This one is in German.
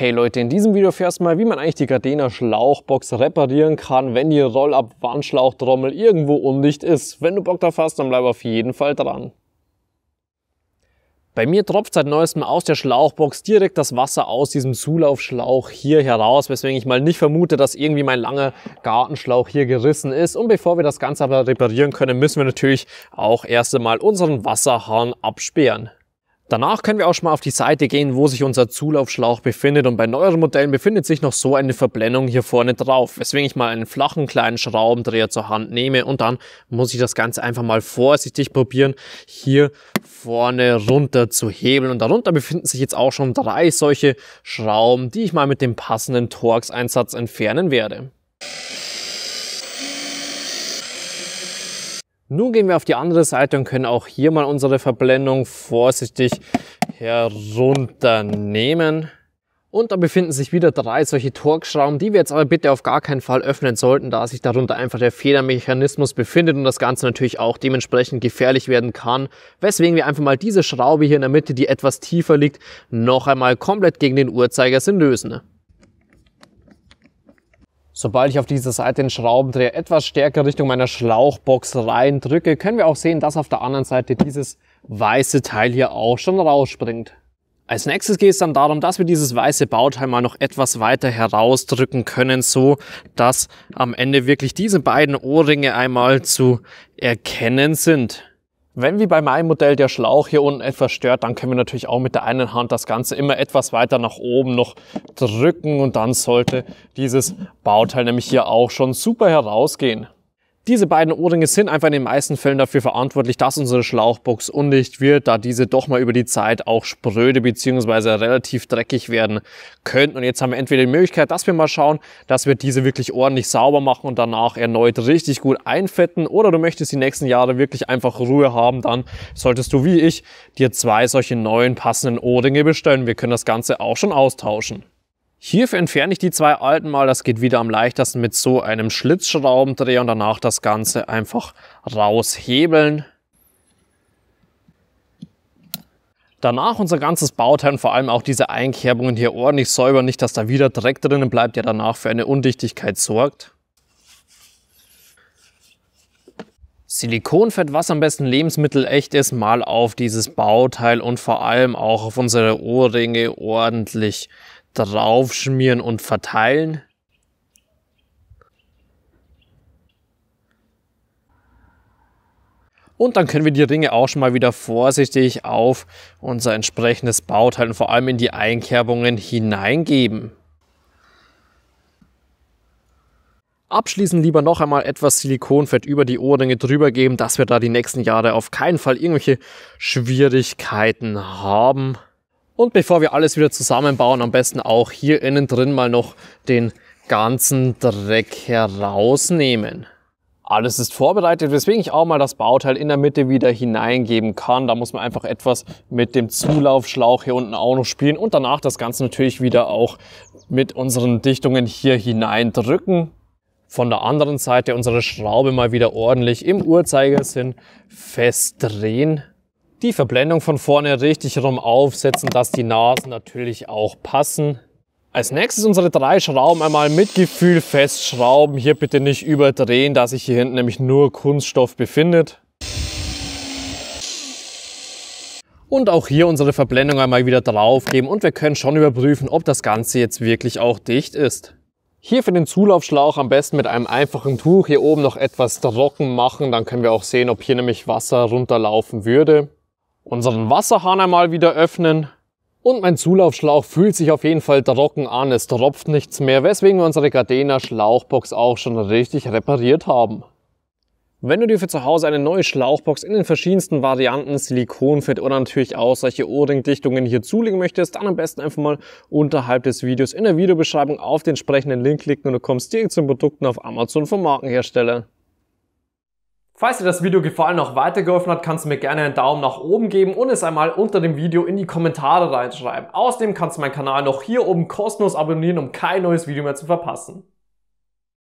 Hey Leute, in diesem Video erfährst du mal, wie man eigentlich die Gardena Schlauchbox reparieren kann, wenn die Rollab-Warnschlauchtrommel irgendwo undicht ist. Wenn du Bock drauf hast, dann bleib auf jeden Fall dran. Bei mir tropft seit neuestem aus der Schlauchbox direkt das Wasser aus diesem Zulaufschlauch hier heraus, weswegen ich mal nicht vermute, dass irgendwie mein langer Gartenschlauch hier gerissen ist. Und bevor wir das Ganze aber reparieren können, müssen wir natürlich auch erst einmal unseren Wasserhahn absperren. Danach können wir auch schon mal auf die Seite gehen, wo sich unser Zulaufschlauch befindet, und bei neueren Modellen befindet sich noch so eine Verblendung hier vorne drauf, weswegen ich mal einen flachen kleinen Schraubendreher zur Hand nehme und dann muss ich das Ganze einfach mal vorsichtig probieren, hier vorne runter zu hebeln, und darunter befinden sich jetzt auch schon drei solche Schrauben, die ich mal mit dem passenden Torx-Einsatz entfernen werde. Nun gehen wir auf die andere Seite und können auch hier mal unsere Verblendung vorsichtig herunternehmen. Und da befinden sich wieder drei solche Torx-Schrauben, die wir jetzt aber bitte auf gar keinen Fall öffnen sollten, da sich darunter einfach der Federmechanismus befindet und das Ganze natürlich auch dementsprechend gefährlich werden kann, weswegen wir einfach mal diese Schraube hier in der Mitte, die etwas tiefer liegt, noch einmal komplett gegen den Uhrzeigersinn lösen. Sobald ich auf dieser Seite den Schraubendreher etwas stärker Richtung meiner Schlauchbox reindrücke, können wir auch sehen, dass auf der anderen Seite dieses weiße Teil hier auch schon rausspringt. Als nächstes geht es dann darum, dass wir dieses weiße Bauteil mal noch etwas weiter herausdrücken können, so dass am Ende wirklich diese beiden Ohrringe einmal zu erkennen sind. Wenn wie bei meinem Modell der Schlauch hier unten etwas stört, dann können wir natürlich auch mit der einen Hand das Ganze immer etwas weiter nach oben noch drücken und dann sollte dieses Bauteil nämlich hier auch schon super herausgehen. Diese beiden Ohrringe sind einfach in den meisten Fällen dafür verantwortlich, dass unsere Schlauchbox undicht wird, da diese doch mal über die Zeit auch spröde bzw. relativ dreckig werden könnten. Und jetzt haben wir entweder die Möglichkeit, dass wir mal schauen, dass wir diese wirklich ordentlich sauber machen und danach erneut richtig gut einfetten, oder du möchtest die nächsten Jahre wirklich einfach Ruhe haben, dann solltest du wie ich dir zwei solche neuen passenden Ohrringe bestellen. Wir können das Ganze auch schon austauschen. Hierfür entferne ich die zwei alten mal, das geht wieder am leichtesten mit so einem Schlitzschraubendreher, und danach das Ganze einfach raushebeln. Danach unser ganzes Bauteil und vor allem auch diese Einkerbungen hier ordentlich säubern, nicht dass da wieder Dreck drinnen bleibt, der danach für eine Undichtigkeit sorgt. Silikonfett, was am besten lebensmittelecht ist, mal auf dieses Bauteil und vor allem auch auf unsere Ohrringe ordentlich drauf schmieren und verteilen. Und dann können wir die Ringe auch schon mal wieder vorsichtig auf unser entsprechendes Bauteil und vor allem in die Einkerbungen hineingeben. Abschließend lieber noch einmal etwas Silikonfett über die Ohrringe drüber geben, dass wir da die nächsten Jahre auf keinen Fall irgendwelche Schwierigkeiten haben. Und bevor wir alles wieder zusammenbauen, am besten auch hier innen drin mal noch den ganzen Dreck herausnehmen. Alles ist vorbereitet, weswegen ich auch mal das Bauteil in der Mitte wieder hineingeben kann. Da muss man einfach etwas mit dem Zulaufschlauch hier unten auch noch spielen und danach das Ganze natürlich wieder auch mit unseren Dichtungen hier hineindrücken. Von der anderen Seite unsere Schraube mal wieder ordentlich im Uhrzeigersinn festdrehen. Die Verblendung von vorne richtig rum aufsetzen, dass die Nasen natürlich auch passen. Als nächstes unsere drei Schrauben einmal mit Gefühl festschrauben. Hier bitte nicht überdrehen, da sich hier hinten nämlich nur Kunststoff befindet. Und auch hier unsere Verblendung einmal wieder draufgeben und wir können schon überprüfen, ob das Ganze jetzt wirklich auch dicht ist. Hier für den Zulaufschlauch am besten mit einem einfachen Tuch hier oben noch etwas trocken machen. Dann können wir auch sehen, ob hier nämlich Wasser runterlaufen würde. Unseren Wasserhahn einmal wieder öffnen und mein Zulaufschlauch fühlt sich auf jeden Fall trocken an, es tropft nichts mehr, weswegen wir unsere Gardena Schlauchbox auch schon richtig repariert haben. Wenn du dir für zu Hause eine neue Schlauchbox in den verschiedensten Varianten, Silikonfett oder natürlich auch solche Ohrringdichtungen hier zulegen möchtest, dann am besten einfach mal unterhalb des Videos in der Videobeschreibung auf den entsprechenden Link klicken und du kommst direkt zu den Produkten auf Amazon vom Markenhersteller. Falls dir das Video gefallen und auch weitergeholfen hat, kannst du mir gerne einen Daumen nach oben geben und es einmal unter dem Video in die Kommentare reinschreiben. Außerdem kannst du meinen Kanal noch hier oben kostenlos abonnieren, um kein neues Video mehr zu verpassen.